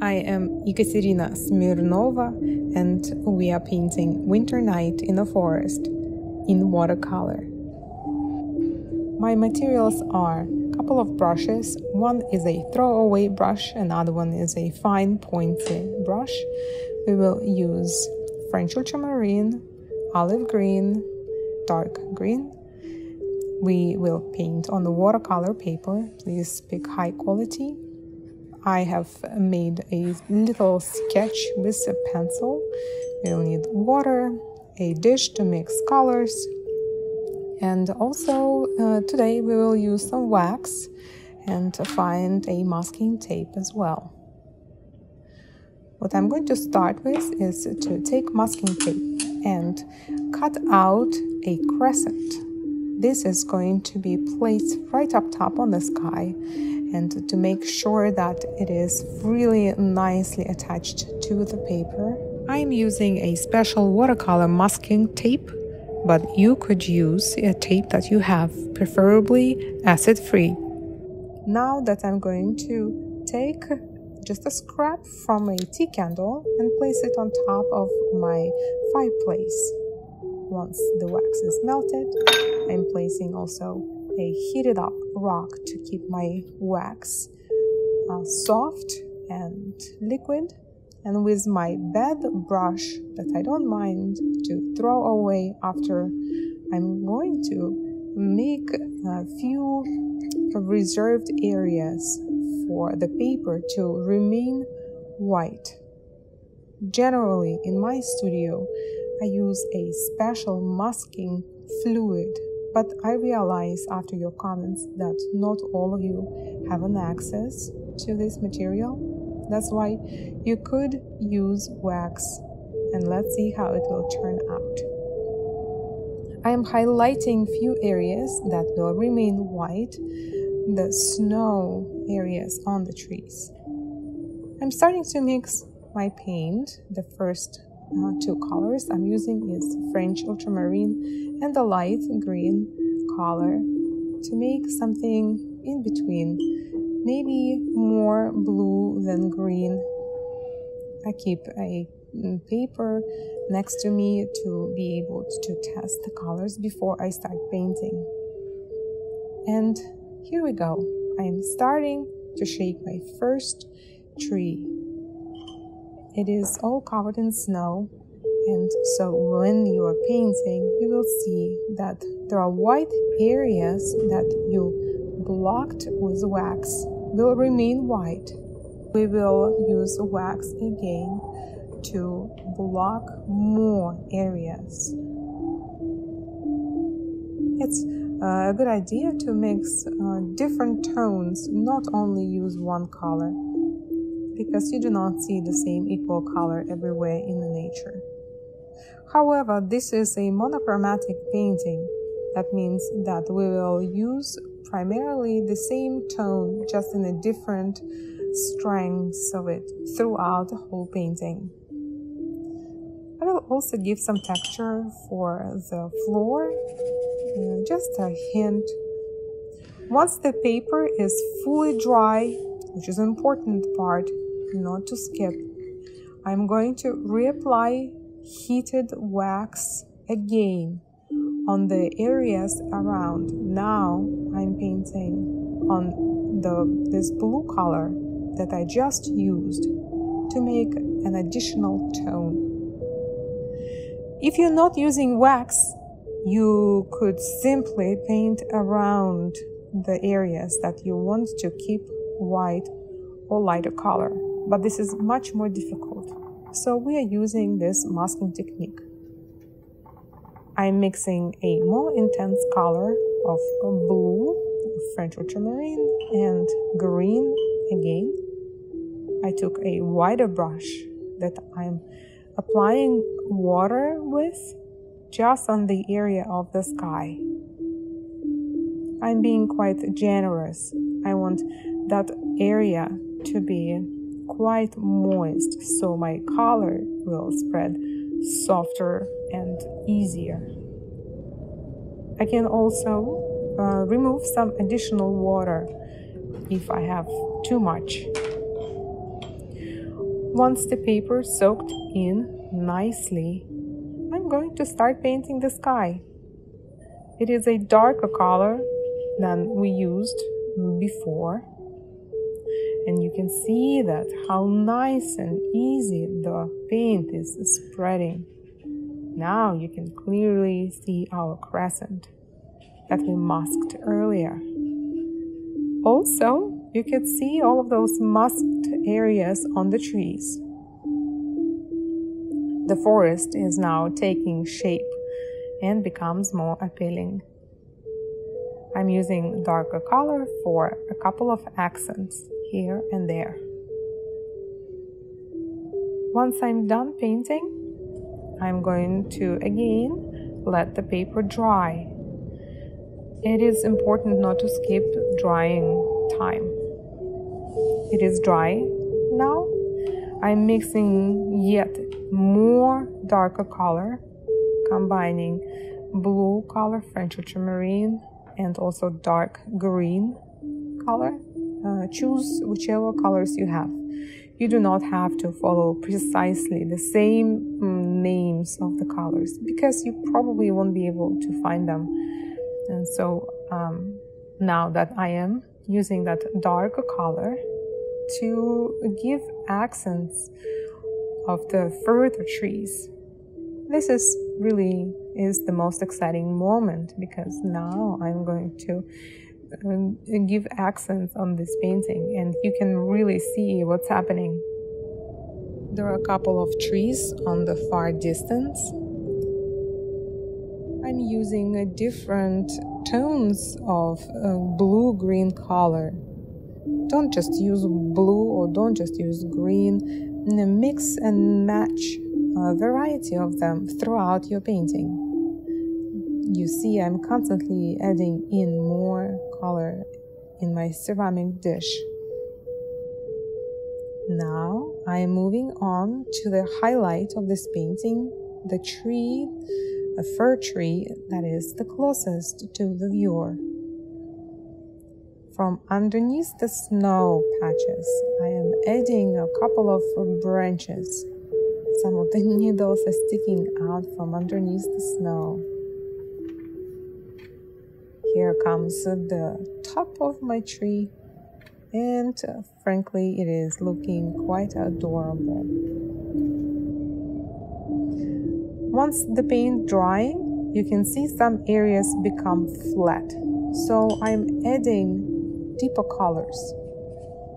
I am Ekaterina Smirnova and we are painting Winter Night in a Forest in watercolor. My materials are a couple of brushes. One is a throwaway brush, another one is a fine pointy brush. We will use French Ultramarine, Olive Green, Dark Green. We will paint on the watercolor paper. Please pick high quality. I have made a little sketch with a pencil. We'll need water, a dish to mix colors, and also today we will use some wax and find a masking tape as well. What I'm going to start with is to take masking tape and cut out a crescent. This is going to be placed right up top on the sky, and to make sure that it is really nicely attached to the paper. I'm using a special watercolor masking tape, but you could use a tape that you have, preferably acid-free. Now that I'm going to take just a scrap from a tea candle and place it on top of my fireplace. Once the wax is melted, I'm placing also a heated up rock to keep my wax soft and liquid. And with my bed brush that I don't mind to throw away after, I'm going to make a few reserved areas for the paper to remain white. Generally, in my studio, I use a special masking fluid, but I realize after your comments that not all of you have an access to this material. That's why you could use wax, and let's see how it will turn out. I am highlighting few areas that will remain white, the snow areas on the trees. I'm starting to mix my paint. The first two colors I'm using is French Ultramarine and a light green color to make something in between, maybe more blue than green. I keep a paper next to me to be able to test the colors before I start painting. And here we go. I am starting to shape my first tree. It is all covered in snow, and so when you are painting, you will see that there are white areas that you blocked with wax will remain white. We will use wax again to block more areas. It's a good idea to mix different tones, not only use one color, because you do not see the same equal color everywhere in the nature. However, this is a monochromatic painting. That means that we will use primarily the same tone, just in the different strengths of it throughout the whole painting. I will also give some texture for the floor, just a hint. Once the paper is fully dry, which is an important part, not to skip, I'm going to reapply heated wax again on the areas around. Now I'm painting on this blue color that I just used to make an additional tone. If you're not using wax, you could simply paint around the areas that you want to keep white or lighter color, but this is much more difficult, so we are using this masking technique. I'm mixing a more intense color of blue, French Ultramarine, and green again. I took a wider brush that I'm applying water with just on the area of the sky. I'm being quite generous. I want that area to be quite moist, so my color will spread softer and easier. I can also remove some additional water if I have too much. Once the paper soaked in nicely, I'm going to start painting the sky. It is a darker color than we used before. And you can see that how nice and easy the paint is spreading. Now you can clearly see our crescent that we masked earlier. Also, you can see all of those masked areas on the trees. The forest is now taking shape and becomes more appealing. I'm using darker color for a couple of accents here and there. Once I'm done painting, I'm going to again let the paper dry. It is important not to skip drying time. It is dry now. I'm mixing yet more darker color, combining blue color, French ultramarine, and also dark green color. Choose whichever colors you have. You do not have to follow precisely the same names of the colors because you probably won't be able to find them. And so now that I am using that darker color to give accents of the further trees. This is really is the most exciting moment because now I'm going to give accents on this painting and you can really see what's happening. There are a couple of trees on the far distance. I'm using different tones of blue-green color. Don't just use blue or don't just use green. Mix and match a variety of them throughout your painting. You see, I'm constantly adding in more color in my ceramic dish. Now I am moving on to the highlight of this painting, the tree, a fir tree that is the closest to the viewer. From underneath the snow patches, I am adding a couple of branches. Some of the needles are sticking out from underneath the snow. Here comes the top of my tree, and frankly, it is looking quite adorable. Once the paint dries, you can see some areas become flat. So I'm adding deeper colors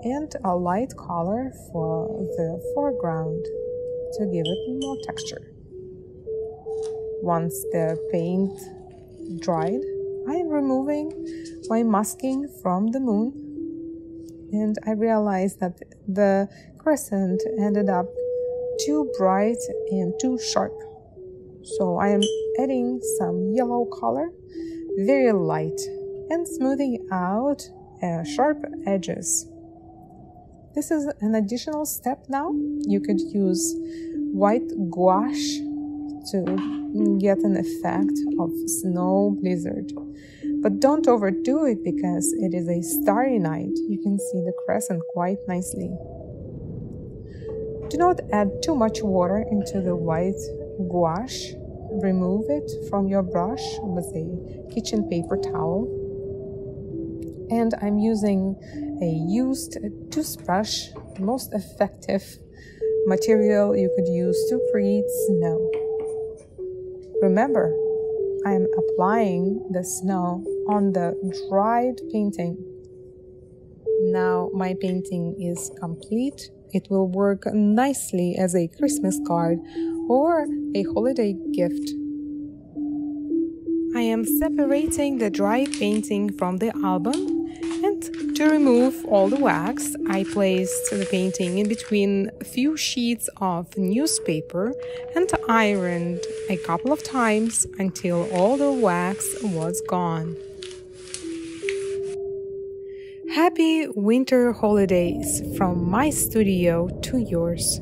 and a light color for the foreground to give it more texture. Once the paint dried, I am removing my masking from the moon, and I realized that the crescent ended up too bright and too sharp. So I am adding some yellow color, very light, and smoothing out sharp edges. This is an additional step now. You could use white gouache to get an effect of snow blizzard, but don't overdo it because it is a starry night. You can see the crescent quite nicely. Do not add too much water into the white gouache. Remove it from your brush with a kitchen paper towel, and I'm using a used toothbrush, the most effective material you could use to create snow. Remember, I am applying the snow on the dried painting. Now my painting is complete. It will work nicely as a Christmas card or a holiday gift. I am separating the dry painting from the album, and to remove all the wax, I placed the painting in between a few sheets of newspaper and ironed a couple of times until all the wax was gone. Happy winter holidays from my studio to yours.